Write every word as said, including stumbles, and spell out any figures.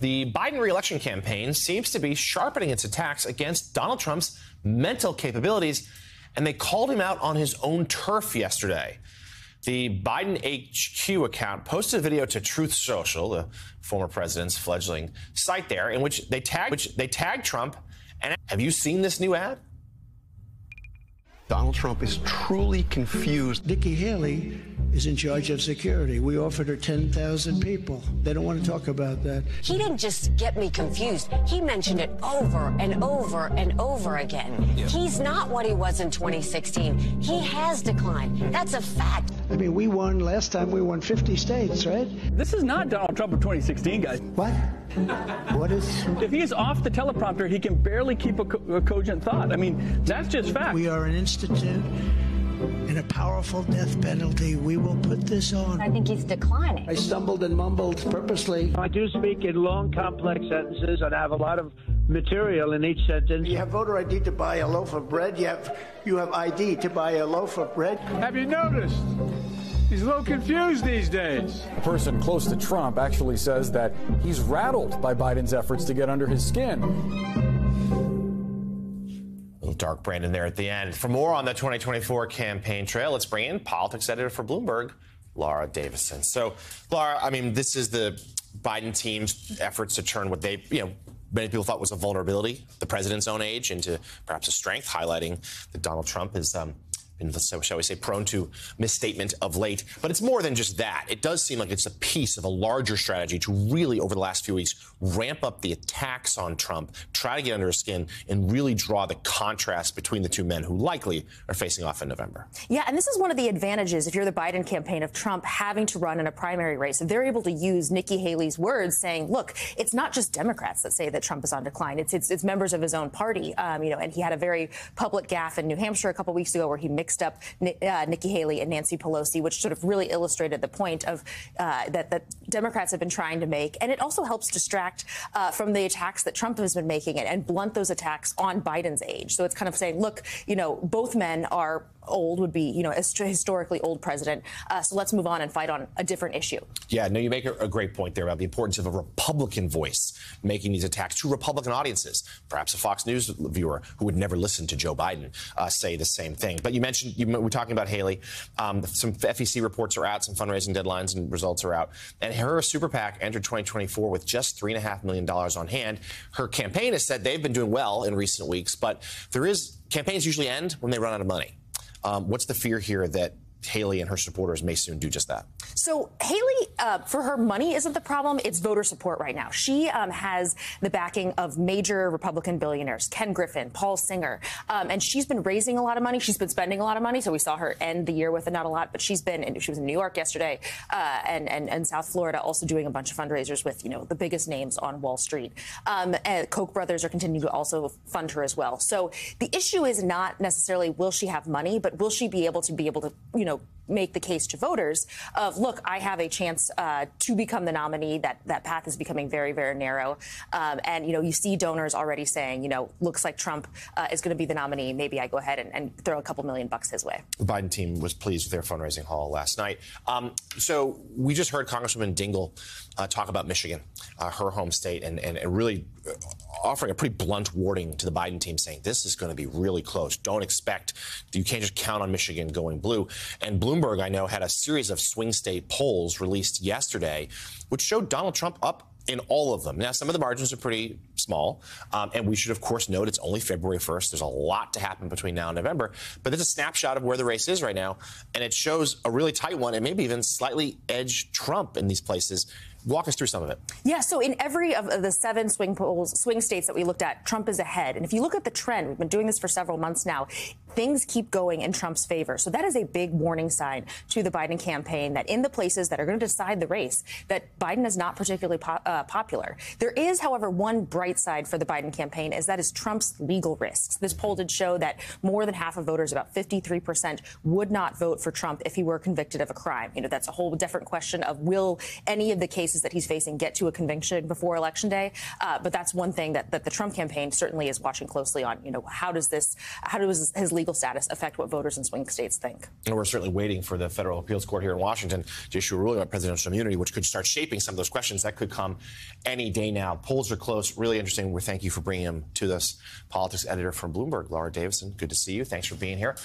the Biden re-election campaign seems to be sharpening its attacks against Donald Trump's mental capabilities, and they called him out on his own turf yesterday. The Biden H Q account posted a video to Truth Social, the former president's fledgling site there, in which they tagged, which they tagged Trump. And have you seen this new ad? Donald Trump is truly confused. Nikki Haley is in charge of security. We offered her ten thousand people. They don't want to talk about that. He didn't just get me confused. He mentioned it over and over and over again. Yeah. He's not what he was in twenty sixteen. He has declined. That's a fact. I mean, we won last time. We won fifty states, right? This is not Donald Trump of twenty sixteen, guys. What? What is? If he is off the teleprompter, he can barely keep a, co a cogent thought. I mean, that's just fact. We are an institute and a powerful death penalty. We will put this on. I think he's declining. I stumbled and mumbled purposely. I do speak in long, complex sentences, and I have a lot of material in each sentence. You have voter I D to buy a loaf of bread. You have, you have I D to buy a loaf of bread. Have you noticed? He's a little confused these days. A person close to Trump actually says that he's rattled by Biden's efforts to get under his skin. A little Dark Brandon there at the end. For more on the twenty twenty-four campaign trail, let's bring in politics editor for Bloomberg, Laura Davison. So, Laura, I mean, this is the Biden team's efforts to turn what they, you know, many people thought was a vulnerability, the president's own age, into perhaps a strength, highlighting that Donald Trump is... Um, been, so shall we say, prone to misstatement of late. But it's more than just that. It does seem like it's a piece of a larger strategy to really, over the last few weeks, ramp up the attacks on Trump, try to get under his skin, and really draw the contrast between the two men who likely are facing off in November. Yeah, and this is one of the advantages, if you're the Biden campaign, of Trump having to run in a primary race. They're able to use Nikki Haley's words saying, look, it's not just Democrats that say that Trump is on decline. It's, it's, it's members of his own party. Um, you know, and he had a very public gaffe in New Hampshire a couple weeks ago where he mixed Mixed up uh, Nikki Haley and Nancy Pelosi, which sort of really illustrated the point of uh, that, that Democrats have been trying to make. And it also helps distract uh, from the attacks that Trump has been making and, and blunt those attacks on Biden's age. So it's kind of saying, look, you know, both men are old, would be, you know, a historically old president. Uh, so let's move on and fight on a different issue. Yeah, no, you make a, a great point there about the importance of a Republican voice making these attacks to Republican audiences. Perhaps a Fox News viewer who would never listen to Joe Biden uh, say the same thing. But you mentioned You, we're talking about Haley. Um, some F E C reports are out, some fundraising deadlines and results are out. And her super PAC entered twenty twenty-four with just three point five million dollars on hand. Her campaign has said they've been doing well in recent weeks, but there is campaigns usually end when they run out of money. Um, what's the fear here that Haley and her supporters may soon do just that? So Haley, uh, for her, money isn't the problem. It's voter support right now. She um, has the backing of major Republican billionaires, Ken Griffin, Paul Singer, um, and she's been raising a lot of money. She's been spending a lot of money. So we saw her end the year with not a lot, but she's been, and she was in New York yesterday uh, and, and, and South Florida, also doing a bunch of fundraisers with, you know, the biggest names on Wall Street. Um, and Koch brothers are continuing to also fund her as well. So the issue is not necessarily will she have money, but will she be able to be able to, you know, make the case to voters of, look, I have a chance uh, to become the nominee. That that path is becoming very, very narrow. Um, and, you know, you see donors already saying, you know, looks like Trump uh, is going to be the nominee. Maybe I go ahead and, and throw a couple million bucks his way. The Biden team was pleased with their fundraising haul last night. Um, so we just heard Congresswoman Dingell uh, talk about Michigan, uh, her home state, and, and, and really offering a pretty blunt warning to the Biden team saying this is going to be really close. Don't expect, you can't just count on Michigan going blue. And Bloomberg Bloomberg, I know, had a series of swing state polls released yesterday, which showed Donald Trump up in all of them. Now, some of the margins are pretty small, um, and we should, of course, note it's only February first. There's a lot to happen between now and November, but there's a snapshot of where the race is right now, and it shows a really tight one and maybe even slightly edged Trump in these places. Walk us through some of it. Yeah, so in every of the seven swing polls, swing states that we looked at, Trump is ahead. And if you look at the trend, we've been doing this for several months now, things keep going in Trump's favor. So that is a big warning sign to the Biden campaign that in the places that are going to decide the race, that Biden is not particularly po uh, popular. There is, however, one bright side for the Biden campaign, is that is Trump's legal risks. This poll did show that more than half of voters, about fifty-three percent, would not vote for Trump if he were convicted of a crime. You know, that's a whole different question of will any of the cases cases that he's facing get to a conviction before Election Day. Uh, but that's one thing that, that the Trump campaign certainly is watching closely on. You know, how does this, how does his legal status affect what voters in swing states think? And we're certainly waiting for the federal appeals court here in Washington to issue a ruling on presidential immunity, which could start shaping some of those questions that could come any day now. Polls are close. Really interesting. We thank you for bringing them to us. Politics editor from Bloomberg, Laura Davison. Good to see you. Thanks for being here.